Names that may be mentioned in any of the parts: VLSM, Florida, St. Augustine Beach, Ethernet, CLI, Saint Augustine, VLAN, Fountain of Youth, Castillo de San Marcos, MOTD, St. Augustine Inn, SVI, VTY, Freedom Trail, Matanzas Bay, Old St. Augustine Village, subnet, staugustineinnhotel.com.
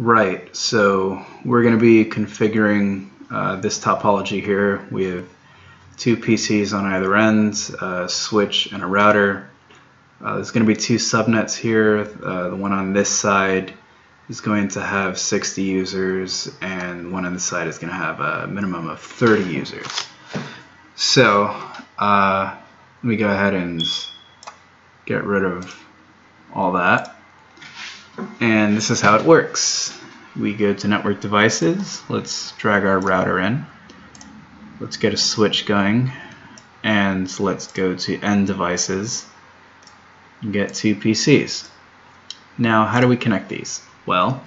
Right, so we're going to be configuring this topology here. We have two PCs on either end, a switch and a router. There's going to be two subnets here. The one on this side is going to have 60 users, and one on this side is going to have a minimum of 30 users. So let me go ahead and get rid of all that. And this is how it works. We go to network devices. Let's drag our router in. Let's get a switch going. And let's go to end devices and get two PCs. Now, how do we connect these? Well,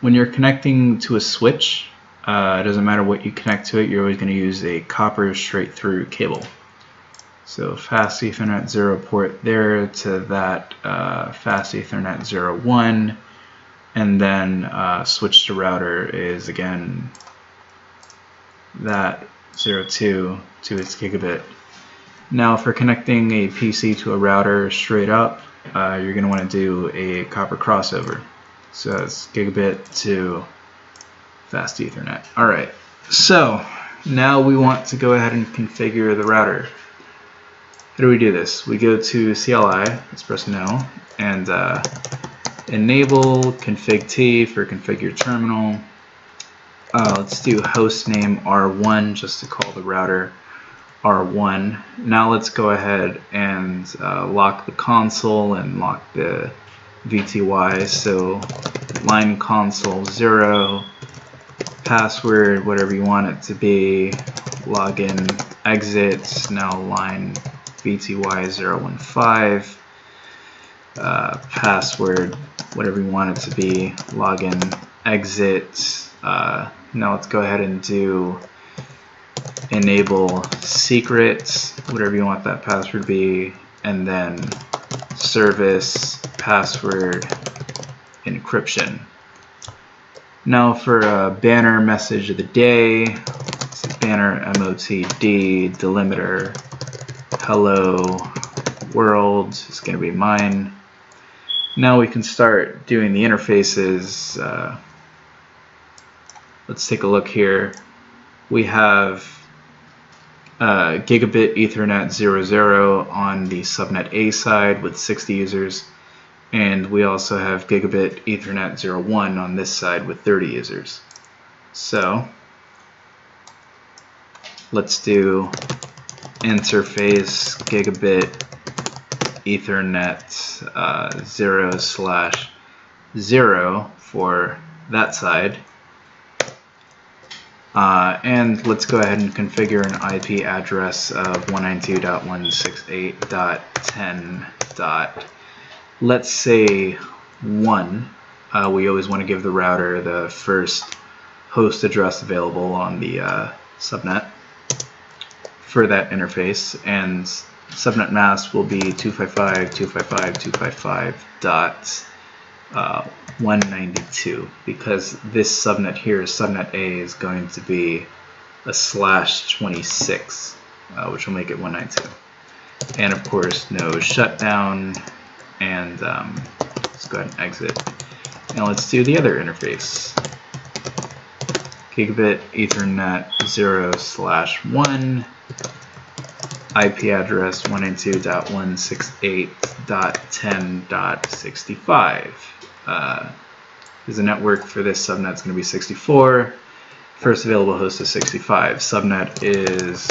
when you're connecting to a switch, it doesn't matter what you connect to it, you're always going to use a copper straight through cable. So fast Ethernet 0 port there to that fast Ethernet 0/1, and then switch to router is again that 0/2 to its gigabit. Now, for connecting a PC to a router straight up, you're going to want to do a copper crossover. So it's gigabit to fast Ethernet. All right. So now we want to go ahead and configure the router. How do we do this? We go to CLI, let's press no, and enable config T for configure your terminal. Let's do hostname R1 just to call the router R1. Now let's go ahead and lock the console and lock the VTY. So line console 0, password, whatever you want it to be, login, exit, now line VTY015, password, whatever you want it to be, login, exit. Now let's go ahead and do enable secrets, whatever you want that password to be, and then service, password, encryption. Now for a banner message of the day, it's banner MOTD delimiter. Hello world is going to be mine. Now we can start doing the interfaces. Let's take a look here. We have gigabit Ethernet 0/0 on the subnet A side with 60 users, and we also have gigabit Ethernet 0/1 on this side with 30 users. So let's do interface gigabit Ethernet 0/0 for that side, and let's go ahead and configure an IP address of 192.168.10. Let's say 1. We always want to give the router the first host address available on the subnet for that interface, and subnet mask will be 255.255.255.192, because this subnet here, subnet A, is going to be a /26, which will make it 192. And of course, no shutdown, and let's go ahead and exit. Now let's do the other interface. Gigabit Ethernet 0/1, IP address 192.168.10.65. There's a network for this subnet is going to be 64. First available host is 65. Subnet is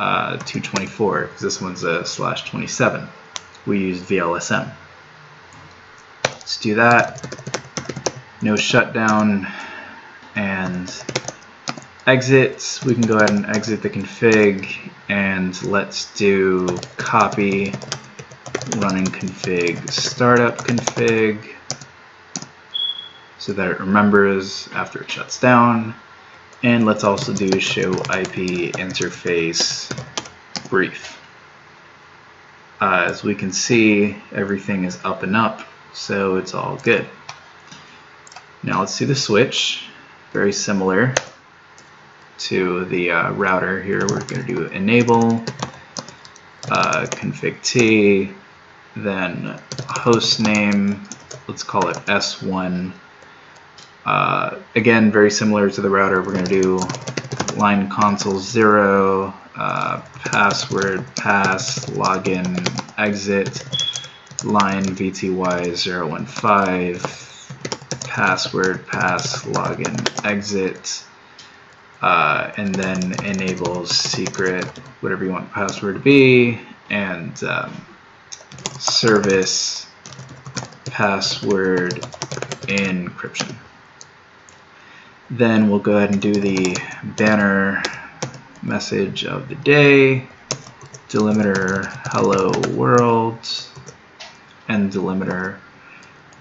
224 because this one's a /27. We use VLSM. Let's do that. No shutdown and exit. We can go ahead and exit the config, and let's do copy running config startup config so that it remembers after it shuts down. And let's also do show IP interface brief. As we can see, everything is up and up, so it's all good. Now let's see the switch. Very similar to the router here. We're going to do enable, config T, then host name, let's call it S1, Again, very similar to the router, we're going to do line console 0, password pass, login exit, line VTY 015, password pass, login exit, and then enable secret, whatever you want the password to be, and service password encryption. Then we'll go ahead and do the banner message of the day, delimiter hello world, and delimiter,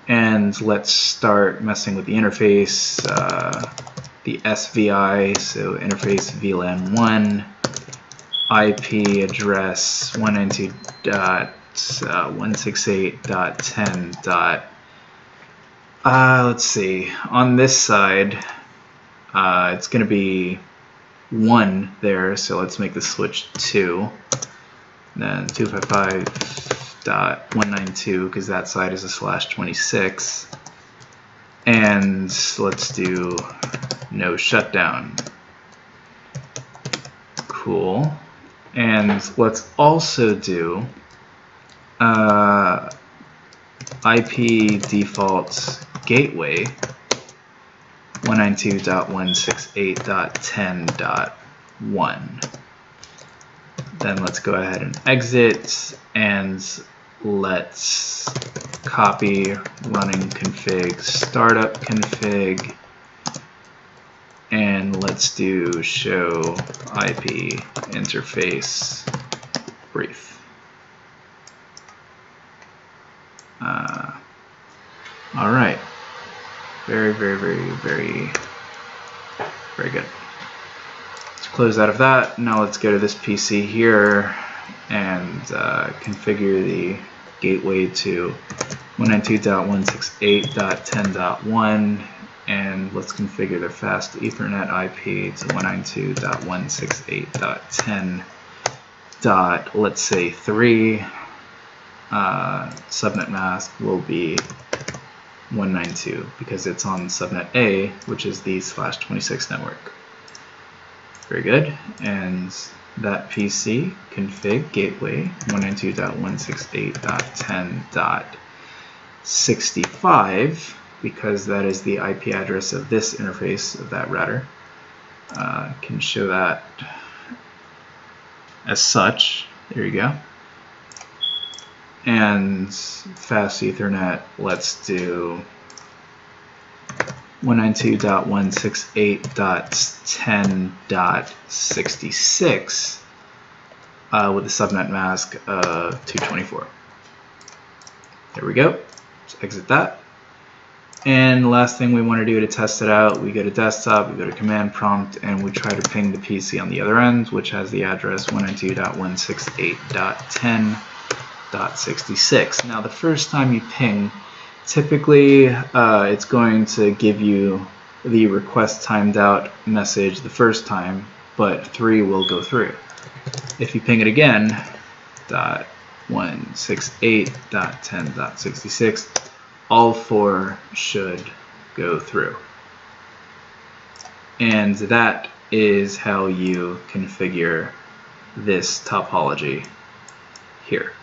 and let's start messing with the interface, the SVI, so interface VLAN1, IP address 192.168.10. Let's see, on this side, it's going to be 1 there, so let's make the switch 2. Then 255.192, because that side is a /26. And let's do no shutdown. Cool. And let's also do IP default gateway 192.168.10.1. Then let's go ahead and exit, and let's copy running config startup config, and let's do show IP interface brief. All right. Very good. Let's close out of that. Now let's go to this PC here and configure the gateway to 192.168.10.1, and let's configure the fast Ethernet IP to 192.168.10. Let's say 3. Subnet mask will be 192 because it's on subnet A, which is the /26 network. Very good. And that PC config gateway 192.168.10.65, because that is the IP address of this interface of that router, can show that as such. There you go. And fast Ethernet, let's do 192.168.10.66 with a subnet mask of 224. There we go. Let's exit that. And last thing we want to do to test it out, we go to desktop, we go to command prompt, and we try to ping the PC on the other end, which has the address 192.168.10.66. Now the first time you ping, typically it's going to give you the request timed out message the first time, but 3 will go through. If you ping it again, 168.10.66, all 4 should go through. And that is how you configure this topology here.